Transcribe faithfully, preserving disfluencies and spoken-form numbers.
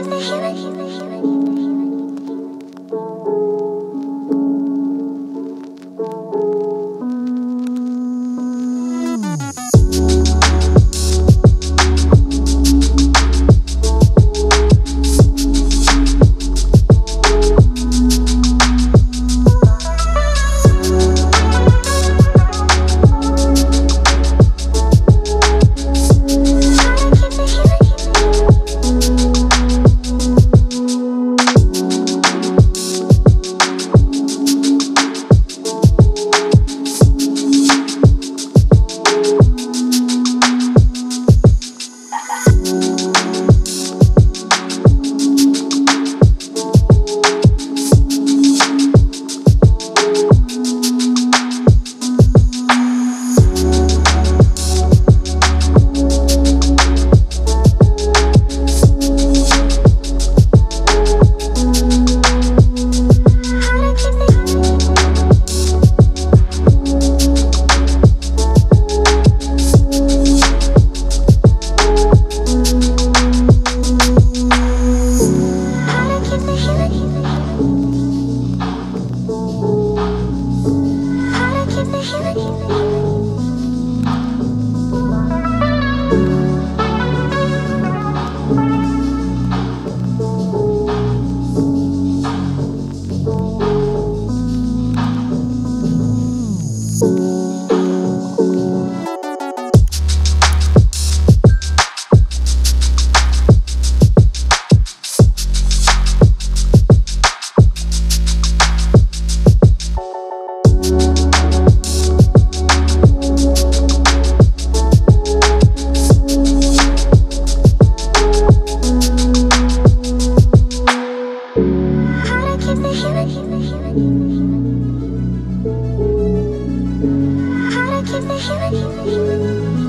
How to keep the human, human, human.